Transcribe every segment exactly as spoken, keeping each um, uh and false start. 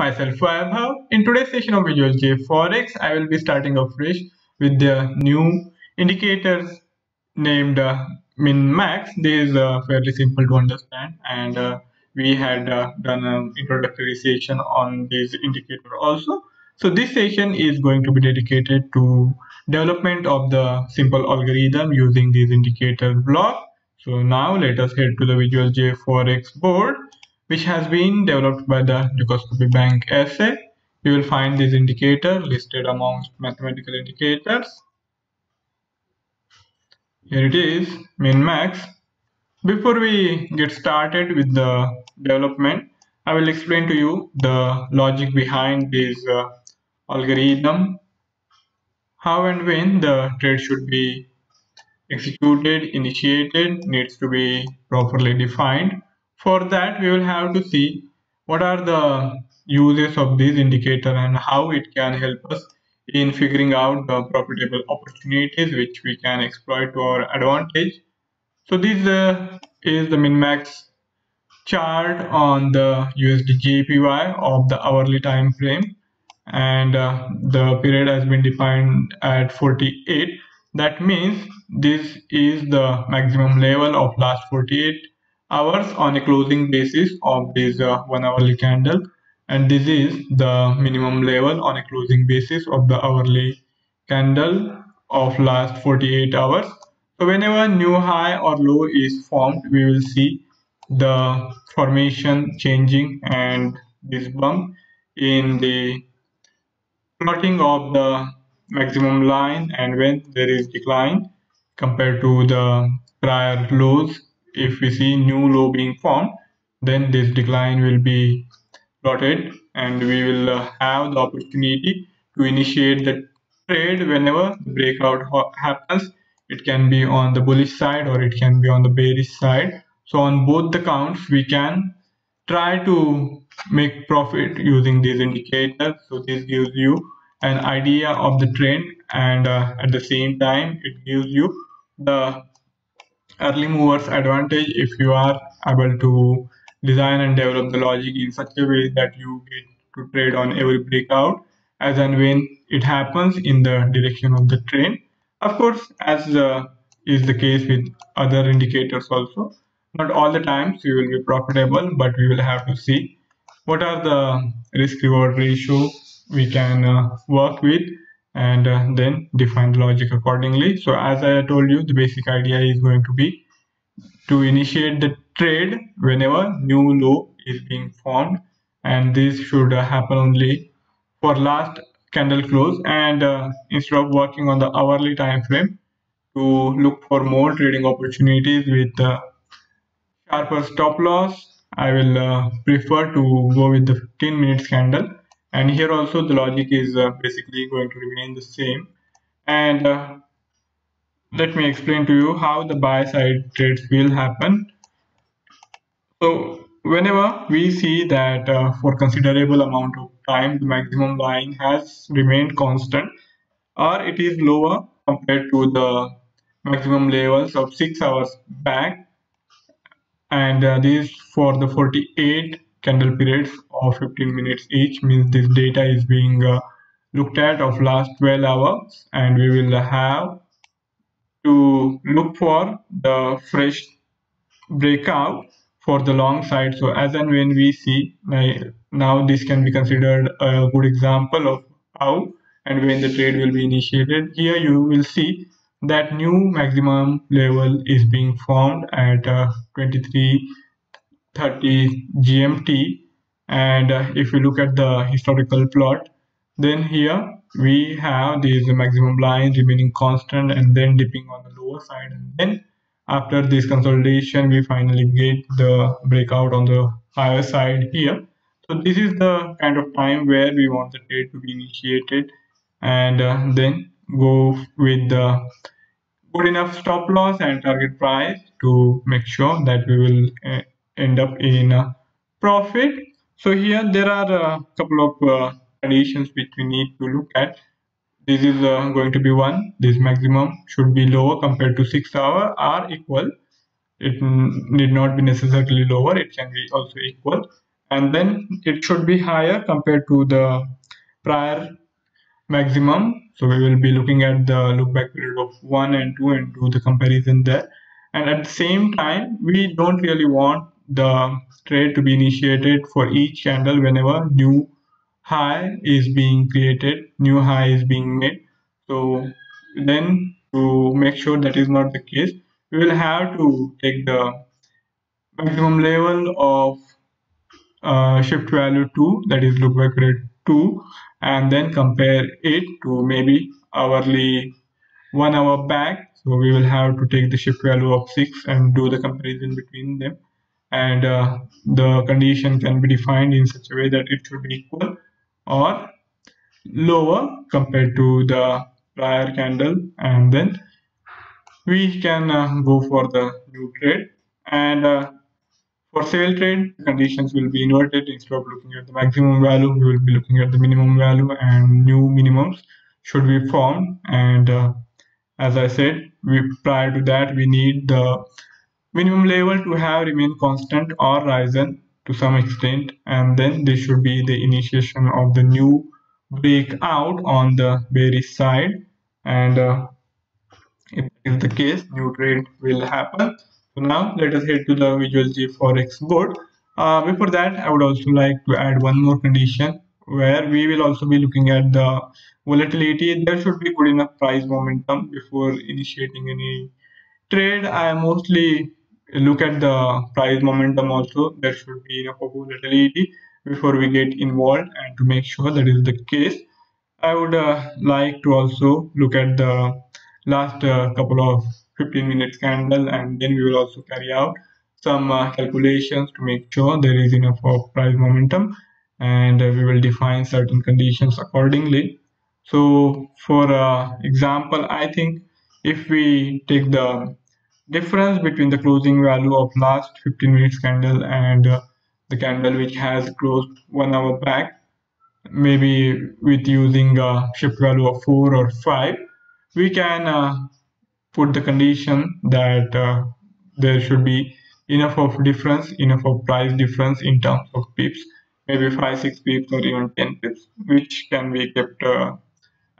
myself Vaibhav. In today's session of Visual JForex, I will be starting off fresh with the new indicators named uh, minmax. These are fairly simple to understand, and uh, we had uh, done an introductory session on these indicators also. So this session is going to be dedicated to development of the simple algorithm using these indicator block. So now let us head to the Visual JForex board, which has been developed by the Dukascopy Bank S A. You will find this indicator listed amongst mathematical indicators. Here it is, minmax. Before we get started with the development, I will explain to you the logic behind this uh, algorithm, how and when the trade should be executed, initiated, needs to be properly defined. For that, we will have to see what are the uses of this indicator and how it can help us in figuring out the profitable opportunities which we can exploit to our advantage. So this uh, is the minmax chart on the U S D J P Y of the hourly time frame, and uh, the period has been defined at forty-eight. That means this is the maximum level of last forty-eight hours on a closing basis of this uh, one hourly candle, and this is the minimum level on a closing basis of the hourly candle of last forty-eight hours. So whenever new high or low is formed, we will see the formation changing and this bump in the plotting of the maximum line, and when there is decline compared to the prior lows, if we see new low being formed, then this decline will be plotted and we will uh, have the opportunity to initiate the trade whenever the breakout happens. It can be on the bullish side or it can be on the bearish side. So on both the counts, we can try to make profit using these indicators. So this gives you an idea of the trend, and uh, at the same time it gives you the early movers advantage if you are able to design and develop the logic in such a way that you get to trade on every breakout as and when it happens in the direction of the trend. Of course, as uh, is the case with other indicators also, not all the times you will be profitable, but we will have to see what are the risk reward ratio we can uh, work with, and uh, then define the logic accordingly. So as I told you, the basic idea is going to be to initiate the trade whenever new low is being formed, and this should uh, happen only for last candle close, and uh, instead of working on the hourly time frame, to look for more trading opportunities with uh, sharper stop loss. I will uh, prefer to go with the fifteen minutes candle. And here also the logic is uh, basically going to remain the same. And uh, let me explain to you how the buy side trades will happen. So whenever we see that uh, for considerable amount of time the maximum line has remained constant, or it is lower compared to the maximum levels of six hours back, and uh, this for the forty-eight candle periods of fifteen minutes each, means this data is being uh, looked at of last twelve hours, and we will have to look for the fresh breakout for the long side. So as and when we see, now this can be considered a good example of how and when the trade will be initiated. Here you will see that new maximum level is being formed at uh, twenty-three thirty G M T, and uh, if we look at the historical plot, then here we have these maximum lines remaining constant and then dipping on the lower side, and then after this consolidation we finally get the breakout on the higher side here. So this is the kind of time where we want the trade to be initiated, and uh, then go with the good enough stop loss and target price to make sure that we will uh, end up in a profit. So here there are a couple of uh, conditions which we need to look at. This is uh, going to be one, this maximum should be lower compared to six hour or equal. It need not be necessarily lower, it can be also equal, and then it should be higher compared to the prior maximum. So we will be looking at the look back period of one and two and do the comparison there. And at the same time, we don't really want the trade to be initiated for each candle whenever new high is being created, new high is being made. So then to make sure that is not the case, we will have to take the maximum level of uh, shift value two, that is look back period two, and then compare it to maybe hourly one hour back. So we will have to take the shift value of six and do the comparison between them, and uh, the condition can be defined in such a way that it should be equal or lower compared to the prior candle, and then we can uh, go for the new trade. And uh, for sale trade, conditions will be inverted. Instead of looking at the maximum value, we will be looking at the minimum value, and new minimums should be formed. And uh, as I said, we prior to that we need the minimum level to have remained constant or risen to some extent, and then this should be the initiation of the new breakout on the bearish side. And uh, if it is the case, new trade will happen. So now let us head to the Visual JForex board. Uh, before that, I would also like to add one more condition where we will also be looking at the volatility. There should be good enough price momentum before initiating any trade. I mostly look at the price momentum also. There should be enough of volatility before we get involved, and to make sure that is the case, I would uh, like to also look at the last uh, couple of fifteen minutes candle, and then we will also carry out some uh, calculations to make sure there is enough of price momentum, and uh, we will define certain conditions accordingly. So for uh, example, I think if we take the difference between the closing value of last fifteen minutes candle and uh, the candle which has closed one hour back, maybe with using a shift value of four or five, we can uh, put the condition that uh, there should be enough of difference, enough of price difference in terms of pips, maybe five, six pips or even ten pips, which can be kept uh,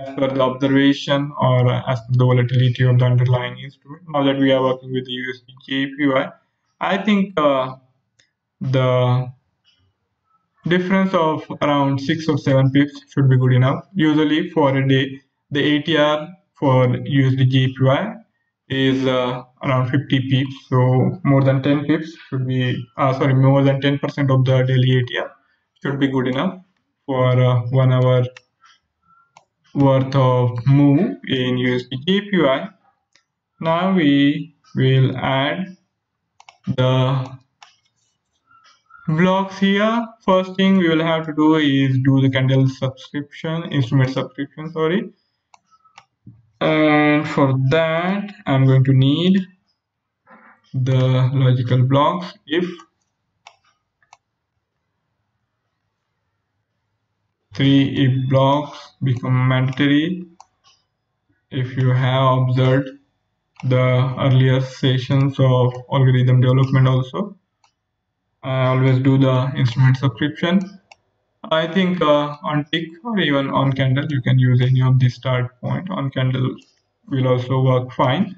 as per the observation or uh, as per the volatility of the underlying instrument. Now that we are working with the U S D J P Y, I think uh, the difference of around six or seven pips should be good enough. Usually for a day, the A T R for U S D J P Y is uh, around fifty pips, so more than ten pips should be uh, sorry more than ten percent of the daily A T R should be good enough for uh, one hour worth of move in U S D J P Y. Now we will add the blocks here. First thing we will have to do is do the candle subscription, instrument subscription, sorry. And for that, I'm going to need the logical blocks if three if blocks become mandatory. If you have observed the earlier sessions of algorithm development also, I always do the instrument subscription. I think uh, on tick or even on candle, you can use any of the start point. On candle will also work fine.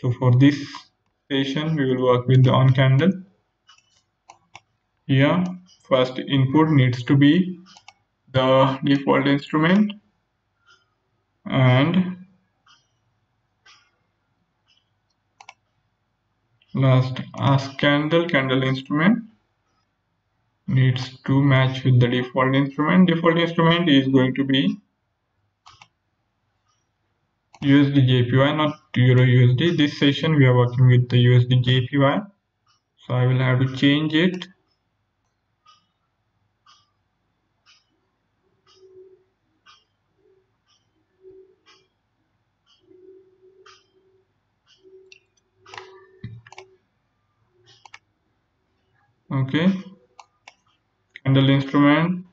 So for this session, we will work with the on candle. Here, first input needs to be the default instrument, and last ask candle, candle instrument needs to match with the default instrument. Default instrument is going to be U S D J P Y, not Euro U S D. This session we are working with the U S D J P Y, so I will have to change it. Okay. Candle instrument,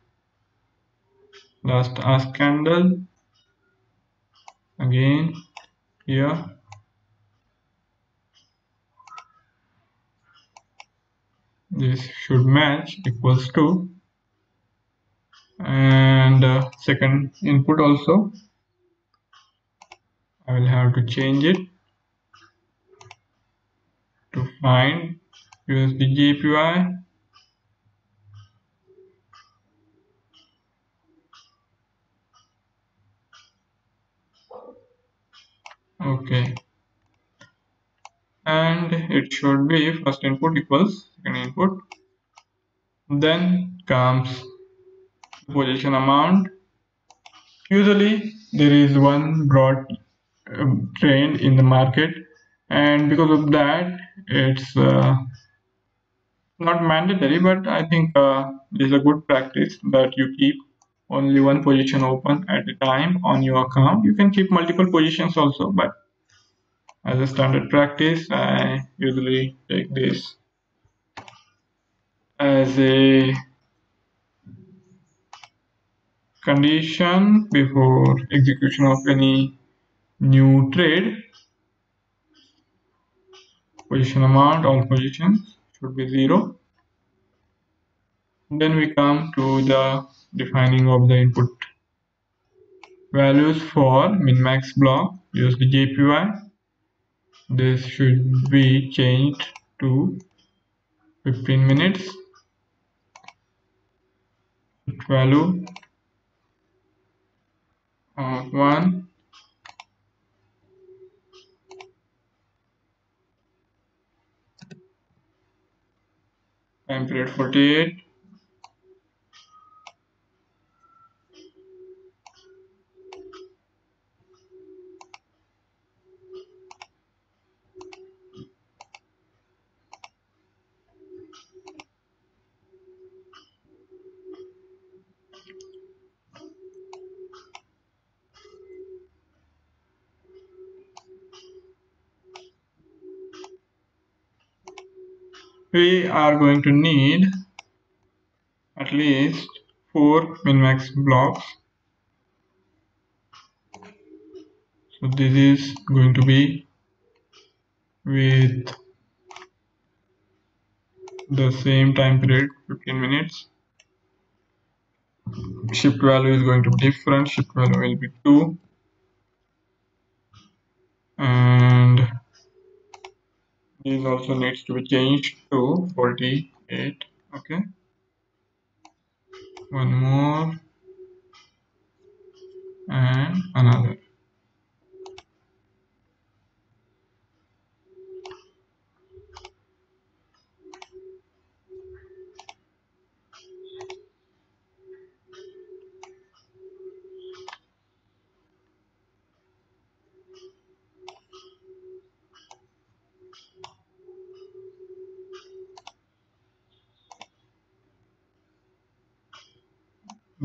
last ask candle, again here, this should match equals to, and uh, second input also I will have to change it to find U S D J P Y. Okay, and it should be first input equals second input, then comes position amount. Usually there is one broad trend in the market, and because of that it's uh, not mandatory, but I think uh, it is a good practice that you keep only one position open at a time on your account. You can keep multiple positions also, but as a standard practice I usually take this as a condition before execution of any new trade. Position amount, all positions should be zero. Then we come to the defining of the input values for minmax block U S D J P Y. This should be changed to fifteen minutes. Value of one. Time period forty-eight. We are going to need at least four minmax blocks. So this is going to be with the same time period, fifteen minutes. Shift value is going to be different. Shift value will be two. And this also needs to be changed to forty-eight. Okay, one more and another.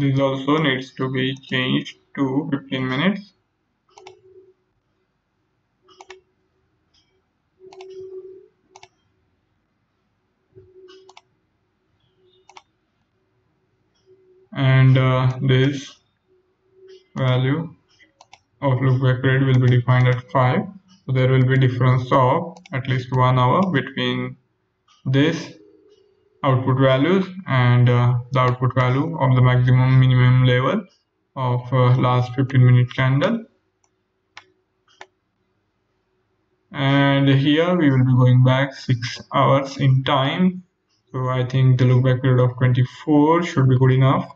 This also needs to be changed to fifteen minutes. And uh, this value outlook work rate will be defined at five. So there will be difference of at least one hour between this output values and uh, the output value of the maximum minimum level of uh, last fifteen minute candle. And here we will be going back six hours in time, so I think the look back period of twenty-four should be good enough.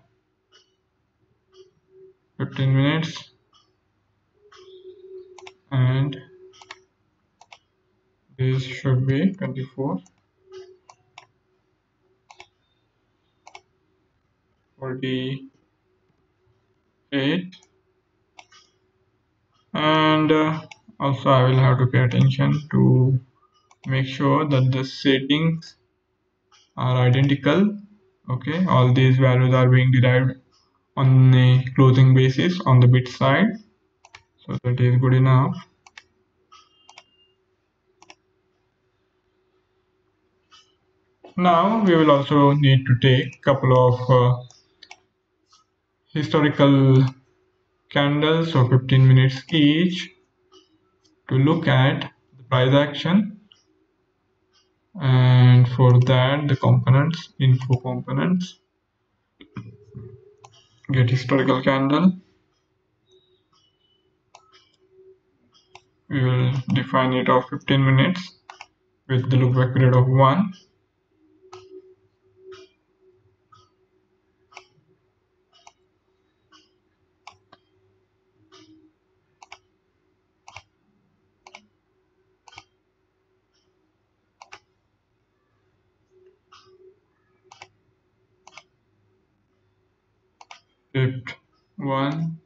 Fifteen minutes and this should be twenty-four. forty-eight. And uh, also I will have to pay attention to make sure that the settings are identical. Okay, all these values are being derived on a closing basis on the bid side, so that is good enough. Now we will also need to take couple of uh, historical candles of fifteen minutes each to look at the price action. and for that the components, info components, get historical candle. We will define it of fifteen minutes with the lookback period of one. Shift one.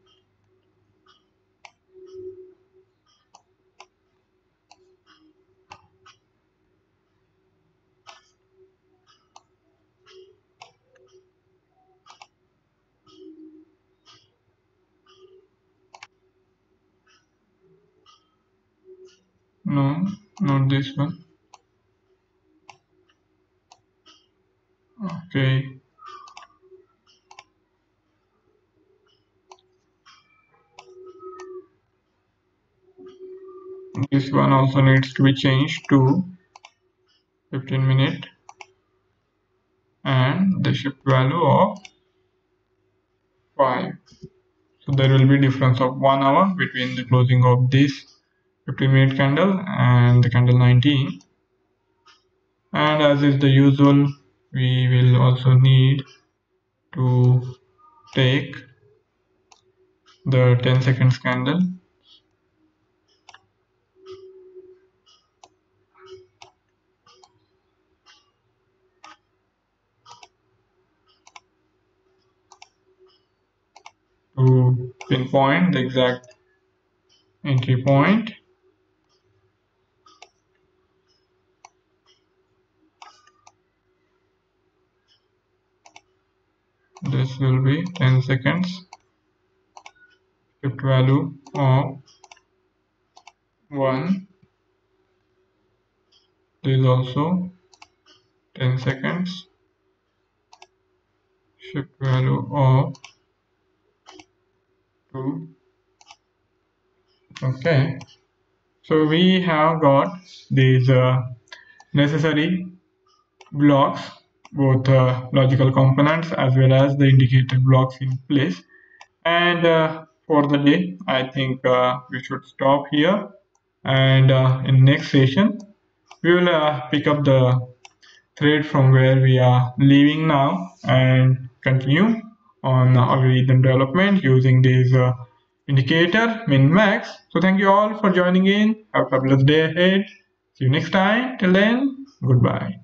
No, not this one. Okay. This one also needs to be changed to fifteen minute and the shift value of five. So there will be difference of one hour between the closing of this fifteen minute candle and the candle nineteen. And as is the usual, we will also need to take the ten seconds candle. To pinpoint the exact entry point, this will be ten seconds, shift value of one, this is also ten seconds, shift value of okay. So we have got these uh, necessary blocks, both uh, logical components as well as the indicator blocks in place, and uh, for the day I think uh, we should stop here, and uh, in next session we will uh, pick up the thread from where we are leaving now and continue on algorithm development using this uh, indicator min max. So thank you all for joining in. Have a fabulous day ahead. See you next time. Till then, goodbye.